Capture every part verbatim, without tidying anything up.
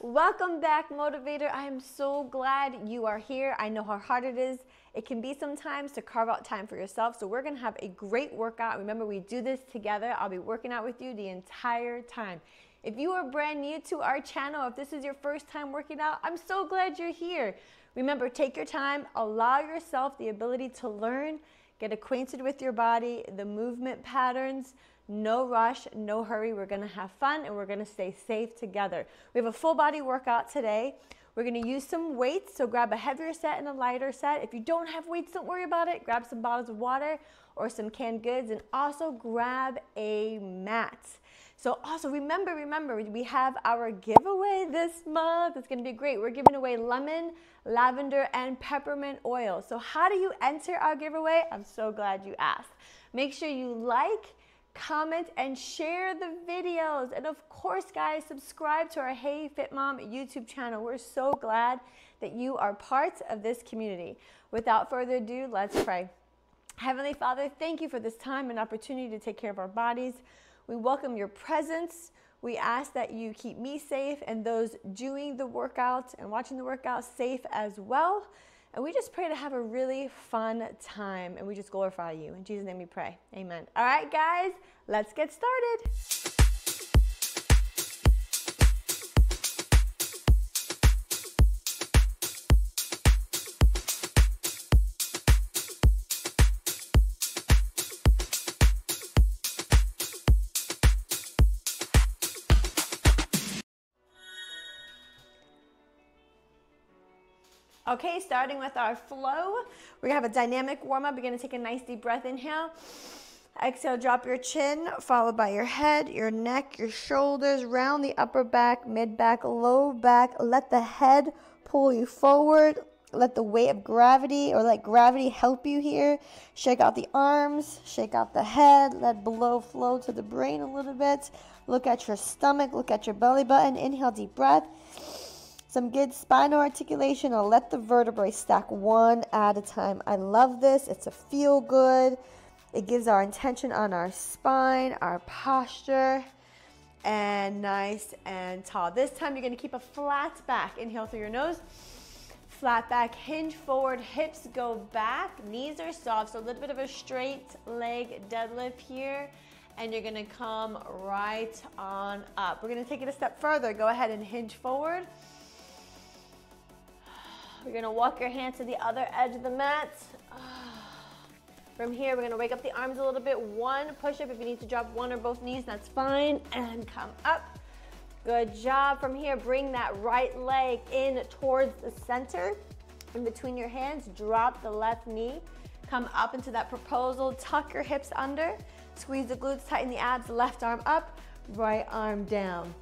Welcome back, motivator. I am so glad you are here. I know how hard it is. It can be sometimes to carve out time for yourself. So we're gonna have a great workout. Remember, we do this together. I'll be working out with you the entire time. If you are brand new to our channel, if this is your first time working out, I'm so glad you're here. Remember, take your time, allow yourself the ability to learn, get acquainted with your body, the movement patterns. No rush, no hurry. We're gonna have fun and we're gonna stay safe together. We have a full body workout today. We're gonna use some weights, so grab a heavier set and a lighter set. If you don't have weights, don't worry about it. Grab some bottles of water or some canned goods, and also grab a mat. So also remember, remember, we have our giveaway this month. It's gonna be great. We're giving away lemon, lavender, and peppermint oil. So how do you enter our giveaway? I'm so glad you asked. Make sure you like, comment, and share the videos. And of course, guys, subscribe to our Hey Fit Mom YouTube channel. We're so glad that you are part of this community. Without further ado, let's pray. Heavenly Father, thank you for this time and opportunity to take care of our bodies. We welcome your presence. We ask that you keep me safe and those doing the workouts and watching the workouts safe as well. And we just pray to have a really fun time, and we just glorify you. In Jesus' name we pray, amen. All right, guys, let's get started. Okay, starting with our flow, we're gonna have a dynamic warm-up. You're gonna take a nice deep breath, inhale. Exhale, drop your chin, followed by your head, your neck, your shoulders, round the upper back, mid back, low back. Let the head pull you forward. Let the weight of gravity, or let gravity help you here. Shake out the arms, shake out the head, let blood flow to the brain a little bit. Look at your stomach, look at your belly button. Inhale, deep breath. Some good spinal articulation. I'll let the vertebrae stack one at a time. I love this. It's a feel good. It gives our intention on our spine, our posture, and nice and tall. This time you're gonna keep a flat back. Inhale through your nose, flat back, hinge forward, hips go back, knees are soft. So a little bit of a straight leg deadlift here, and you're gonna come right on up. We're gonna take it a step further. Go ahead and hinge forward. We're gonna walk your hand to the other edge of the mat. From here, we're gonna wake up the arms a little bit. One push-up. If you need to drop one or both knees, that's fine. And come up. Good job. From here, bring that right leg in towards the center. In between your hands, drop the left knee. Come up into that proposal. Tuck your hips under. Squeeze the glutes, tighten the abs. Left arm up, right arm down.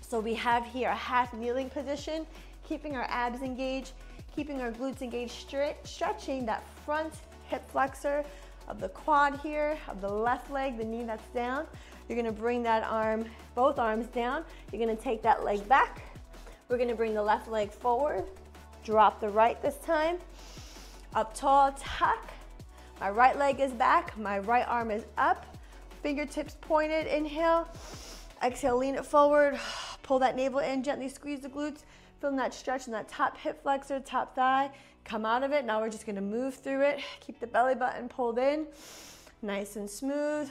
So we have here a half kneeling position, keeping our abs engaged, keeping our glutes engaged, stretch, stretching that front hip flexor of the quad here, of the left leg, the knee that's down. You're gonna bring that arm, both arms down. You're gonna take that leg back. We're gonna bring the left leg forward, drop the right this time, up tall, tuck. My right leg is back, my right arm is up, fingertips pointed, inhale, exhale, lean it forward, pull that navel in, gently squeeze the glutes, feeling that stretch in that top hip flexor, top thigh. Come out of it. Now we're just gonna move through it. Keep the belly button pulled in. Nice and smooth.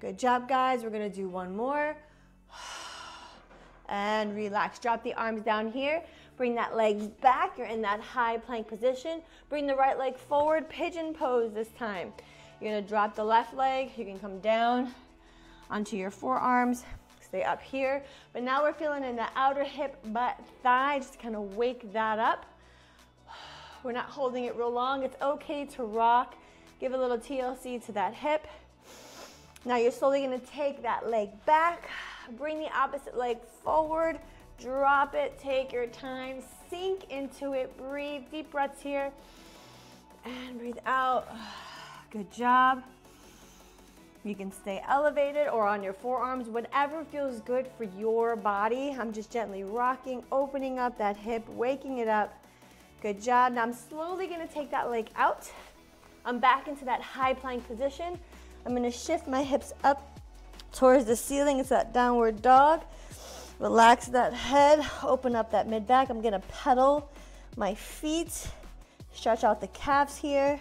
Good job, guys. We're gonna do one more. And relax. Drop the arms down here. Bring that leg back. You're in that high plank position. Bring the right leg forward. Pigeon pose this time. You're gonna drop the left leg. You can come down onto your forearms. Stay up here, but now we're feeling in the outer hip, butt, thigh, just kind of wake that up. We're not holding it real long. It's okay to rock. Give a little T L C to that hip. Now you're slowly gonna take that leg back, bring the opposite leg forward, drop it, take your time, sink into it, breathe, deep breaths here, and breathe out. Good job. You can stay elevated or on your forearms, whatever feels good for your body. I'm just gently rocking, opening up that hip, waking it up. Good job. Now I'm slowly gonna take that leg out. I'm back into that high plank position. I'm gonna shift my hips up towards the ceiling. It's that downward dog. Relax that head, open up that mid back. I'm gonna pedal my feet, stretch out the calves here.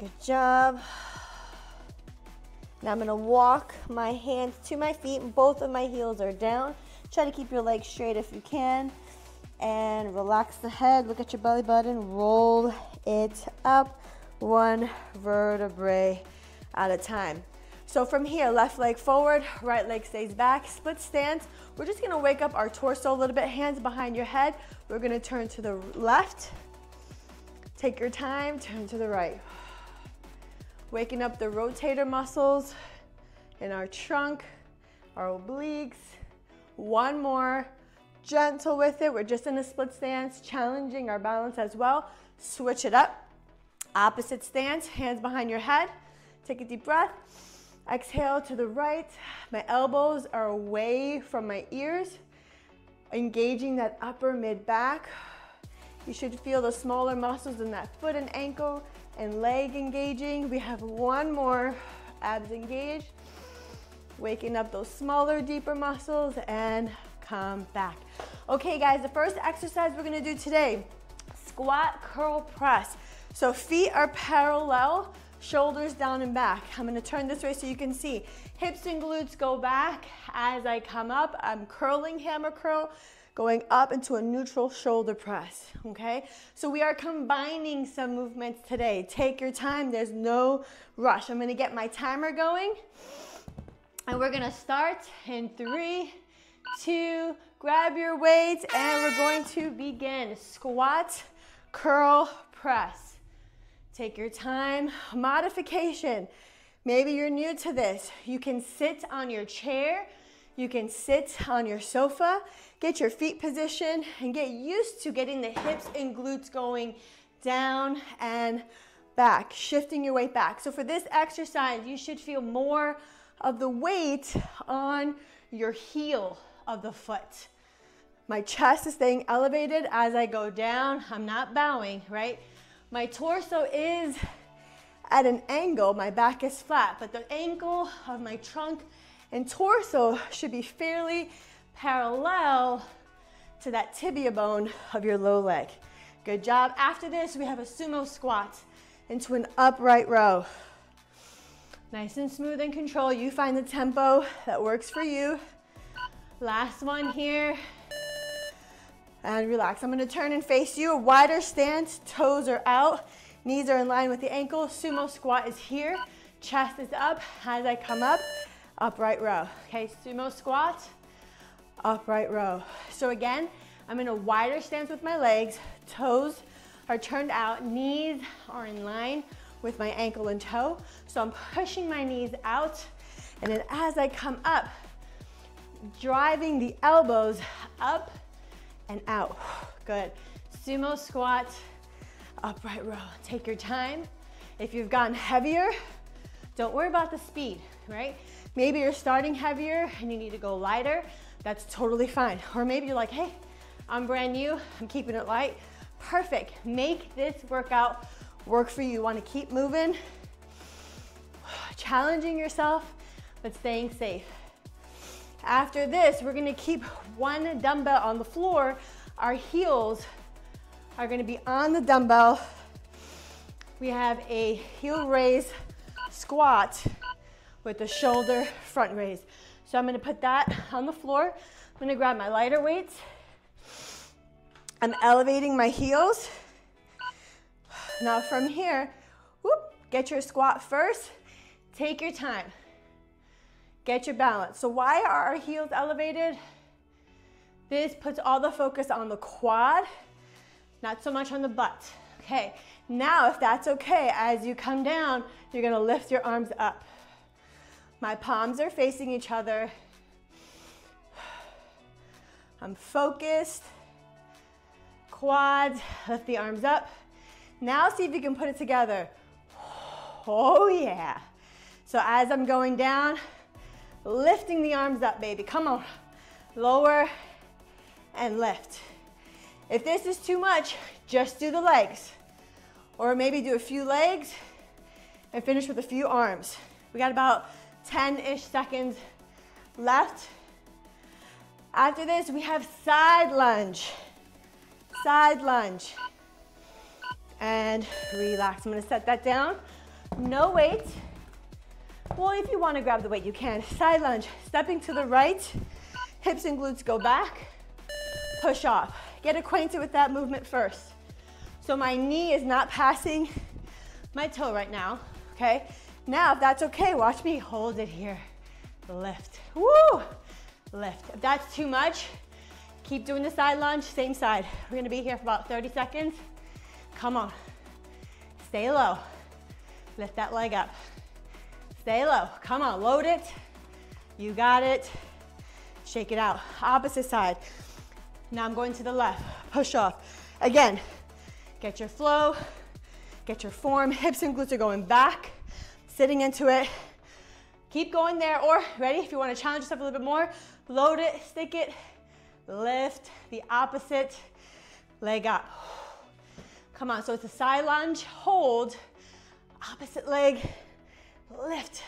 Good job. Now I'm gonna walk my hands to my feet, and both of my heels are down. Try to keep your legs straight if you can. And relax the head, look at your belly button, roll it up, one vertebrae at a time. So from here, left leg forward, right leg stays back, split stance. We're just gonna wake up our torso a little bit, hands behind your head. We're gonna turn to the left. Take your time, turn to the right. Waking up the rotator muscles in our trunk, our obliques. One more, gentle with it. We're just in a split stance, challenging our balance as well. Switch it up. Opposite stance, hands behind your head. Take a deep breath. Exhale to the right. My elbows are away from my ears, engaging that upper mid back. You should feel the smaller muscles in that foot and ankle and leg engaging. We have one more, abs engaged. Waking up those smaller, deeper muscles and come back. Okay guys, the first exercise we're gonna do today, squat curl press. So feet are parallel, shoulders down and back. I'm gonna turn this way so you can see. Hips and glutes go back. As I come up, I'm curling hammer curl, going up into a neutral shoulder press, okay? So we are combining some movements today. Take your time, there's no rush. I'm gonna get my timer going, and we're gonna start in three, two, grab your weights, and we're going to begin. Squat, curl, press. Take your time. Modification. Maybe you're new to this. You can sit on your chair. You can sit on your sofa. Get your feet positioned and get used to getting the hips and glutes going down and back, shifting your weight back. So for this exercise, you should feel more of the weight on your heel of the foot. My chest is staying elevated as I go down. I'm not bowing, right? My torso is at an angle, my back is flat, but the angle of my trunk and torso should be fairly parallel to that tibia bone of your low leg. Good job. After this, we have a sumo squat into an upright row. Nice and smooth and control. You find the tempo that works for you. Last one here. And relax. I'm gonna turn and face you. A wider stance, toes are out, knees are in line with the ankle. Sumo squat is here, chest is up. As I come up, upright row. Okay, sumo squat, upright row. So again, I'm in a wider stance with my legs, toes are turned out, knees are in line with my ankle and toe. So I'm pushing my knees out, and then as I come up, driving the elbows up and out. Good. Sumo squat, upright row. Take your time. If you've gotten heavier, don't worry about the speed, right? Maybe you're starting heavier and you need to go lighter. That's totally fine. Or maybe you're like, hey, I'm brand new, I'm keeping it light. Perfect. Make this workout work for you. You want to keep moving, challenging yourself, but staying safe. After this, we're gonna keep one dumbbell on the floor. Our heels are gonna be on the dumbbell. We have a heel raise squat with the shoulder front raise. So I'm gonna put that on the floor. I'm gonna grab my lighter weights. I'm elevating my heels. Now from here, whoop, get your squat first. Take your time. Get your balance. So why are our heels elevated? This puts all the focus on the quad, not so much on the butt. Okay, now if that's okay, as you come down, you're gonna lift your arms up. My palms are facing each other. I'm focused. Quads, lift the arms up. Now see if you can put it together. Oh yeah. So as I'm going down, lifting the arms up, baby. Come on. Lower and lift. If this is too much, just do the legs. Or maybe do a few legs and finish with a few arms. We got about ten-ish seconds left. After this, we have side lunge. Side lunge. And relax. I'm gonna set that down. No weight. Well, if you wanna grab the weight, you can. Side lunge, stepping to the right. Hips and glutes go back. Push off. Get acquainted with that movement first. So my knee is not passing my toe right now, okay? Now, if that's okay, watch me hold it here. Lift, woo! Lift. If that's too much, keep doing the side lunge, same side. We're gonna be here for about thirty seconds. Come on. Stay low. Lift that leg up. Stay low. Come on, load it. You got it. Shake it out. Opposite side. Now I'm going to the left. Push off. Again, get your flow, get your form. Hips and glutes are going back, sitting into it. Keep going there, or ready, if you want to challenge yourself a little bit more, load it, stick it, lift the opposite leg up. Come on, so it's a side lunge, hold, opposite leg, lift,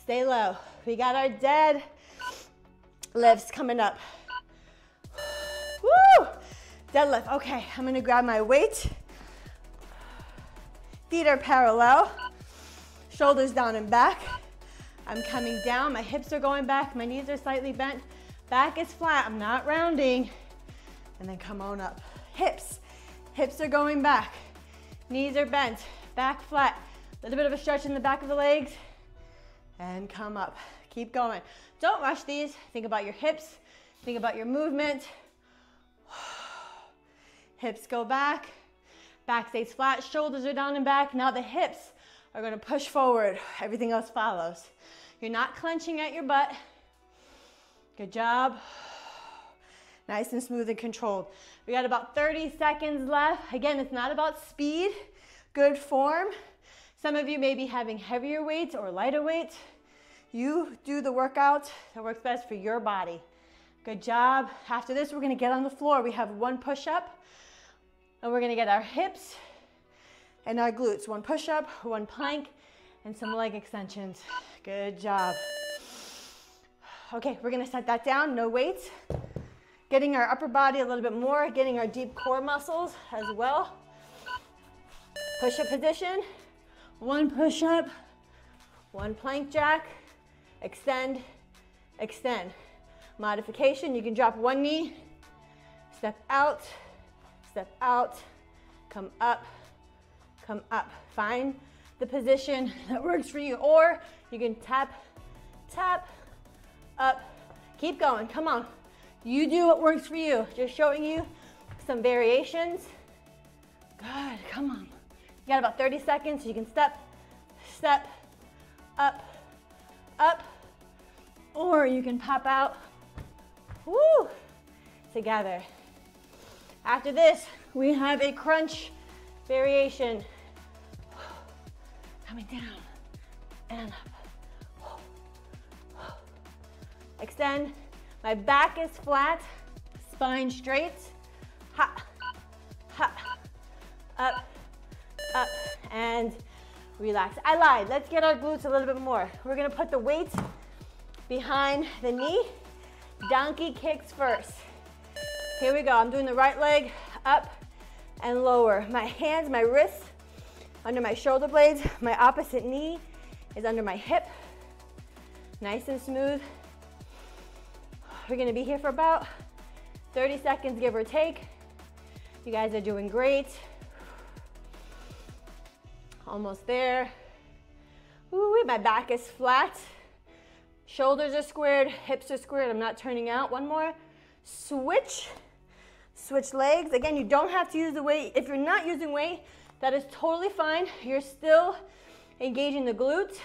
stay low. We got our dead lifts coming up. Woo! Deadlift. Okay, I'm gonna grab my weight. Feet are parallel. Shoulders down and back. I'm coming down. My hips are going back. My knees are slightly bent. Back is flat. I'm not rounding. And then come on up. Hips. Hips are going back. Knees are bent. Back flat. A little bit of a stretch in the back of the legs. And come up. Keep going. Don't rush these. Think about your hips. Think about your movement. Hips go back, back stays flat, shoulders are down and back. Now the hips are gonna push forward. Everything else follows. You're not clenching at your butt. Good job. Nice and smooth and controlled. We got about thirty seconds left. Again, it's not about speed, good form. Some of you may be having heavier weights or lighter weights. You do the workout that works best for your body. Good job. After this, we're gonna get on the floor. We have one push-up. And we're gonna get our hips and our glutes. One push-up, one plank, and some leg extensions. Good job. Okay, we're gonna set that down, no weights. Getting our upper body a little bit more, getting our deep core muscles as well. Push-up position, one push-up, one plank jack, extend, extend. Modification, you can drop one knee, step out, step out, come up, come up. Find the position that works for you, or you can tap, tap, up. Keep going, come on. You do what works for you. Just showing you some variations. Good, come on. You got about thirty seconds, so you can step, step, up, up, or you can pop out. Woo! Together. After this, we have a crunch variation. Coming down and up. Extend. My back is flat, spine straight. Ha, ha, up, up, and relax. I lied. Let's get our glutes a little bit more. We're gonna put the weight behind the knee. Donkey kicks first. Here we go. I'm doing the right leg up and lower. My hands, my wrists, under my shoulder blades. My opposite knee is under my hip. Nice and smooth. We're going to be here for about thirty seconds, give or take. You guys are doing great. Almost there. Ooh, my back is flat. Shoulders are squared, hips are squared. I'm not turning out. One more. Switch. Switch legs. Again, you don't have to use the weight. If you're not using weight, that is totally fine. You're still engaging the glutes.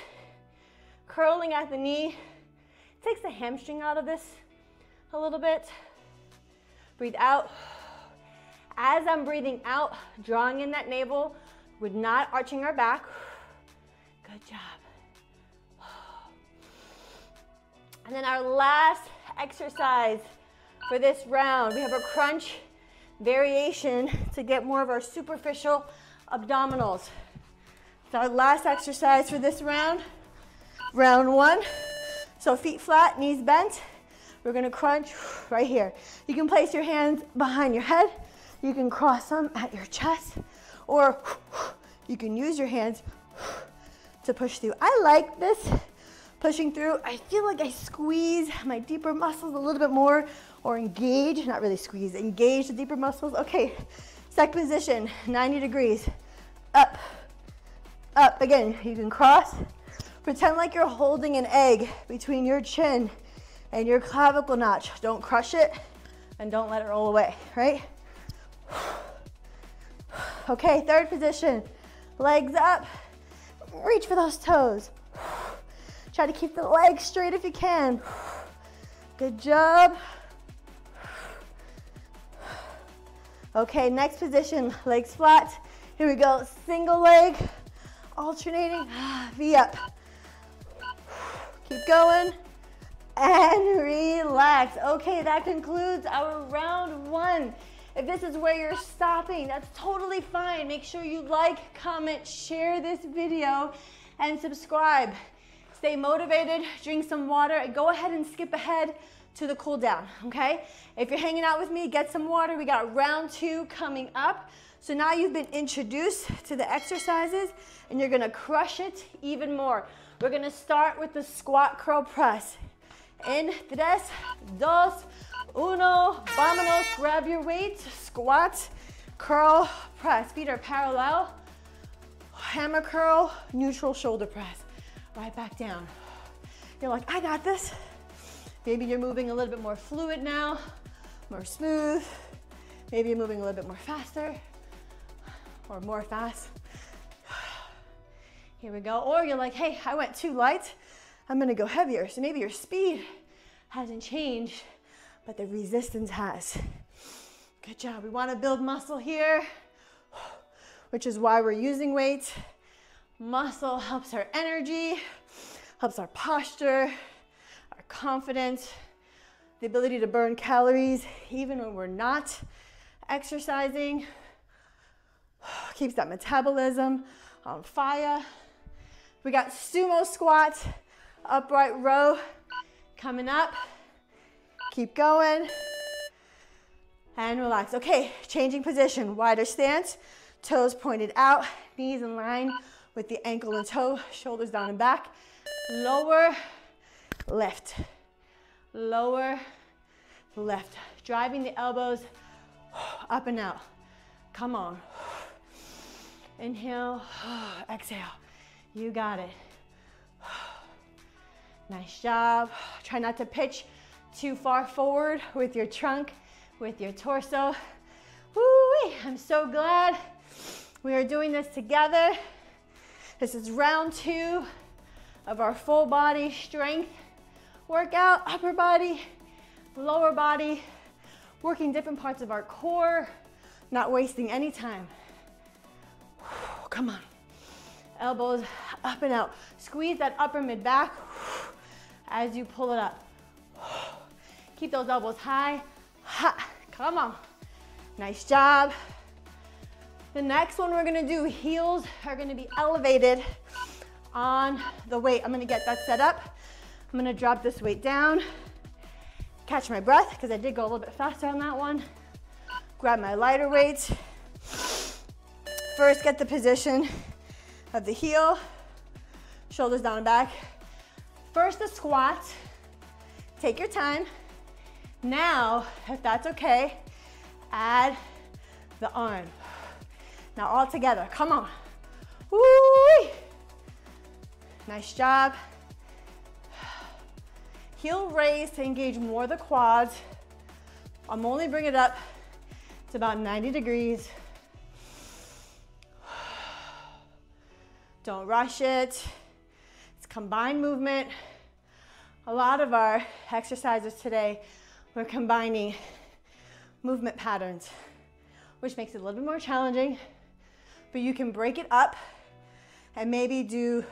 Curling at the knee. Takes the hamstring out of this a little bit. Breathe out. As I'm breathing out, drawing in that navel. We're not arching our back. Good job. And then our last exercise for this round, we have a crunch variation to get more of our superficial abdominals. It's our last exercise for this round, round one. So feet flat, knees bent. We're gonna crunch right here. You can place your hands behind your head. You can cross them at your chest, or you can use your hands to push through. I like this, pushing through. I feel like I squeeze my deeper muscles a little bit more, or engage, not really squeeze, engage the deeper muscles. Okay, second position, ninety degrees. Up, up, again, you can cross. Pretend like you're holding an egg between your chin and your clavicle notch. Don't crush it and don't let it roll away, right? Okay, third position, legs up, reach for those toes. Try to keep the legs straight if you can. Good job. Okay, next position, legs flat. Here we go, single leg, alternating, V up. Keep going, and relax. Okay, that concludes our round one. If this is where you're stopping, that's totally fine. Make sure you like, comment, share this video, and subscribe. Stay motivated, drink some water, and go ahead and skip ahead to the cool down, okay? If you're hanging out with me, get some water. We got round two coming up. So now you've been introduced to the exercises, and you're gonna crush it even more. We're gonna start with the squat curl press. En tres, dos, uno, vámonos. Grab your weight, squat, curl, press. Feet are parallel, hammer curl, neutral shoulder press. Right back down. You're like, I got this. Maybe you're moving a little bit more fluid now, more smooth. Maybe you're moving a little bit more faster, or more fast. Here we go. Or you're like, hey, I went too light. I'm gonna go heavier. So maybe your speed hasn't changed, but the resistance has. Good job. We wanna build muscle here, which is why we're using weight. Muscle helps our energy, helps our posture, our confidence, the ability to burn calories even when we're not exercising. Keeps that metabolism on fire. We got sumo squat, upright row coming up. Keep going and relax. Okay, changing position, wider stance, toes pointed out, knees in line with the ankle and toe, shoulders down and back. Lower, lift, lower, left. Driving the elbows up and out. Come on. Inhale, exhale. You got it. Nice job. Try not to pitch too far forward with your trunk, with your torso. Woo-wee. I'm so glad we are doing this together. This is round two of our full body strength workout, upper body, lower body, working different parts of our core, not wasting any time. Come on, elbows up and out. Squeeze that upper mid back as you pull it up. Keep those elbows high, ha, come on. Nice job. The next one we're gonna do, heels are gonna be elevated on the weight. I'm gonna get that set up. I'm gonna drop this weight down, catch my breath, because I did go a little bit faster on that one. Grab my lighter weight. First, get the position of the heel, shoulders down and back. First, the squat. Take your time. Now, if that's okay, add the arm. Now all together, come on. Woo-wee. Nice job. Heel raise to engage more the quads. I'm only bringing it up to about ninety degrees. Don't rush it. It's combined movement. A lot of our exercises today, we're combining movement patterns, which makes it a little bit more challenging. But you can break it up and maybe do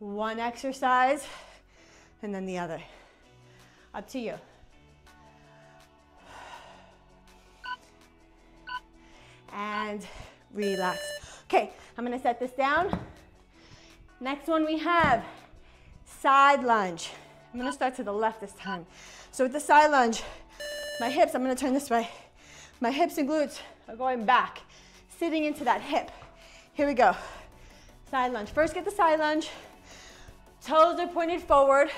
one exercise and then the other. Up to you. And relax. Okay, I'm gonna set this down. Next one we have side lunge. I'm gonna start to the left this time. So with the side lunge, my hips, I'm gonna turn this way. My hips and glutes are going back, sitting into that hip. Here we go. Side lunge. First, get the side lunge. Toes are pointed forward,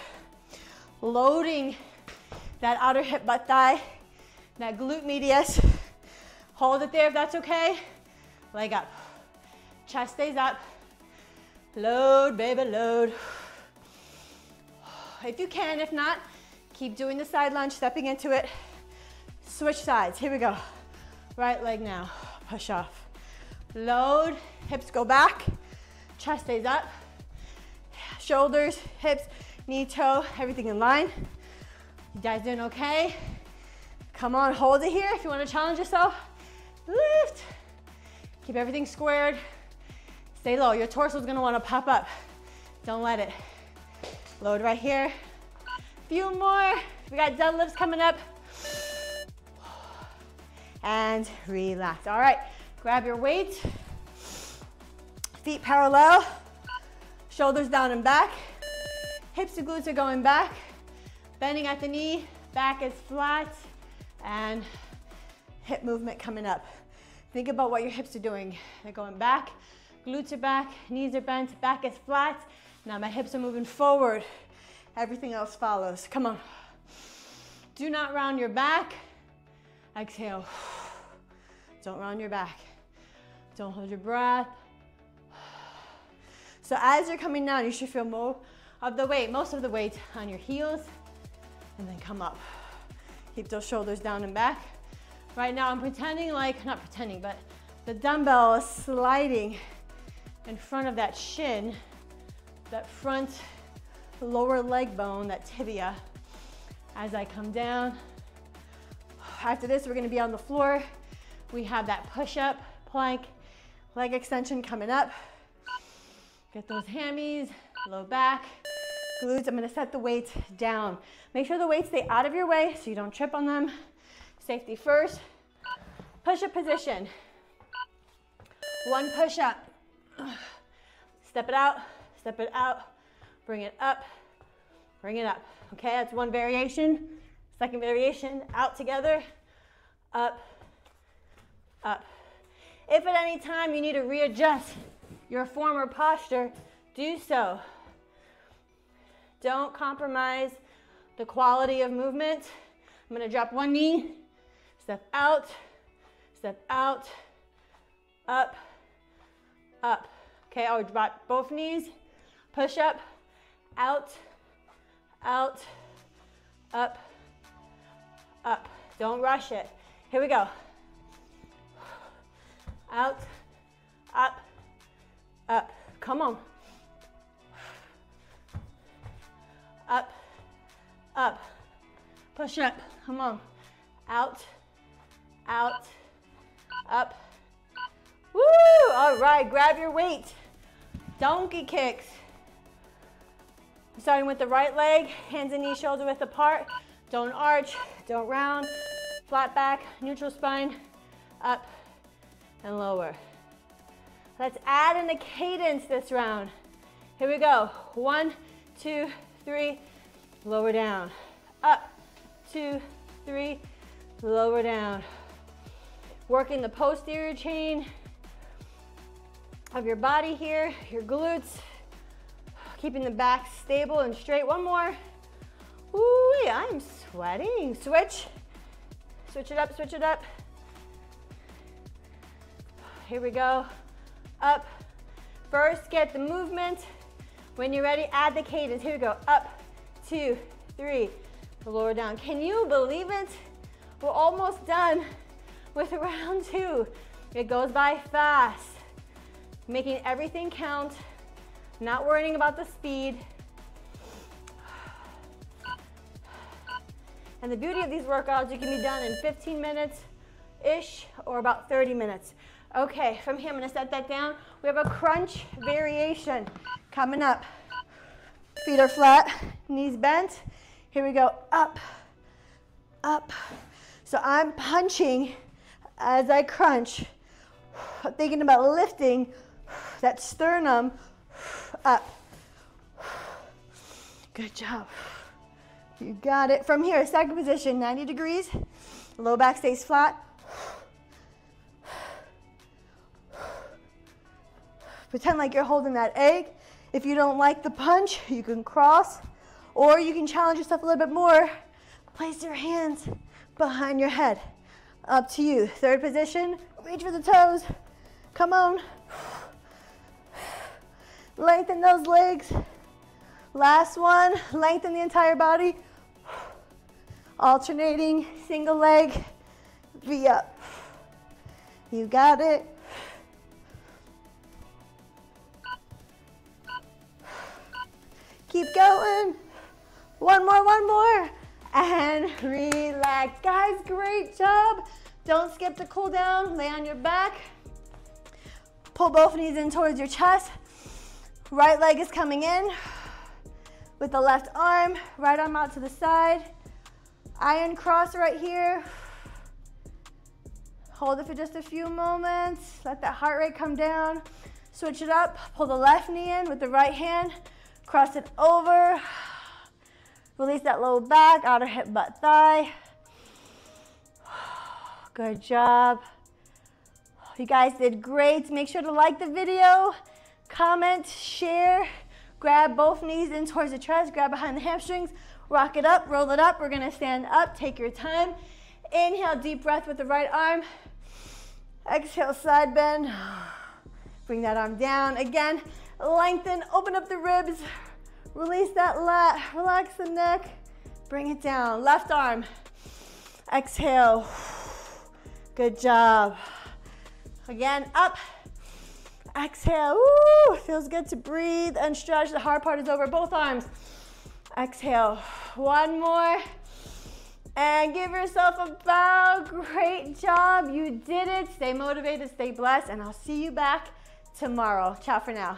loading that outer hip, butt thigh, that glute medius. Hold it there if that's okay. Leg up. Chest stays up. Load, baby, load. If you can, if not, keep doing the side lunge, stepping into it. Switch sides. Here we go. Right leg now. Push off. Load. Hips go back. Chest stays up. Shoulders, hips, knee, toe, everything in line. You guys doing okay? Come on, hold it here. If you want to challenge yourself, lift. Keep everything squared. Stay low. Your torso is going to want to pop up. Don't let it. Load right here. Few more. We got deadlifts coming up. And relax. All right, grab your weight. Feet parallel. Shoulders down and back. Hips and glutes are going back. Bending at the knee. Back is flat. And hip movement coming up. Think about what your hips are doing. They're going back, glutes are back, knees are bent, back is flat. Now my hips are moving forward. Everything else follows. Come on. Do not round your back. Exhale. Don't round your back. Don't hold your breath. So as you're coming down, you should feel more of the weight, most of the weight on your heels, and then come up. Keep those shoulders down and back. Right now I'm pretending like, not pretending, but the dumbbell is sliding in front of that shin, that front lower leg bone, that tibia, as I come down. After this, we're gonna be on the floor. We have that push-up, plank, leg extension coming up. Get those hammies, low back, glutes. I'm gonna set the weight down. Make sure the weights stay out of your way so you don't trip on them. Safety first. Push-up position. One push-up. Step it out, step it out, bring it up, bring it up. Okay, that's one variation. Second variation, out together, up, up. If at any time you need to readjust your former posture, do so. Don't compromise the quality of movement. I'm gonna drop one knee. Step out, step out, up, up. Okay, I'll drop both knees, push up, out, out, up, up. Don't rush it. Here we go. Out, up, up. Come on. Up, up. Push up. Come on. Out, out, up. Woo! All right, grab your weight. Donkey kicks. Starting with the right leg, hands and knees shoulder width apart. Don't arch, don't round. Flat back, neutral spine, up and lower. Let's add in the cadence this round. Here we go. One, two, three, lower down. Up, two, three, lower down. Working the posterior chain of your body here, your glutes. Keeping the back stable and straight. One more. Ooh, I'm sweating. Switch. Switch it up, switch it up. Here we go. Up. First, get the movement. When you're ready, add the cadence. Here we go. Up, two, three, lower down. Can you believe it? We're almost done with round two. It goes by fast. Making everything count. Not worrying about the speed. And the beauty of these workouts, you can be done in fifteen minutes-ish or about thirty minutes. Okay, from here I'm gonna set that down. We have a crunch variation coming up. Feet are flat, knees bent. Here we go, up, up. So I'm punching as I crunch. I'm thinking about lifting that sternum up. Good job. You got it. From here, second position, ninety degrees. Low back stays flat. Pretend like you're holding that egg. If you don't like the punch, you can cross, or you can challenge yourself a little bit more. Place your hands behind your head. Up to you. Third position, reach for the toes. Come on. Lengthen those legs. Last one, lengthen the entire body. Alternating, single leg, V up. You got it. Keep going. One more, one more. And relax. Guys, great job. Don't skip the cool down. Lay on your back. Pull both knees in towards your chest. Right leg is coming in with the left arm. Right arm out to the side. Iron cross right here. Hold it for just a few moments. Let that heart rate come down. Switch it up. Pull the left knee in with the right hand. Cross it over. Release that low back, outer hip, butt, thigh. Good job. You guys did great. Make sure to like the video, comment, share. Grab both knees in towards the chest, grab behind the hamstrings, rock it up, roll it up. We're gonna stand up, take your time. Inhale, deep breath with the right arm. Exhale, side bend. Bring that arm down. Again, lengthen, open up the ribs. Release that lat, relax the neck, bring it down. Left arm, exhale. Good job. Again, up, exhale. Woo, feels good to breathe and stretch. The hard part is over, both arms. Exhale, one more. And give yourself a bow. Great job, you did it. Stay motivated, stay blessed, and I'll see you back tomorrow. Ciao for now.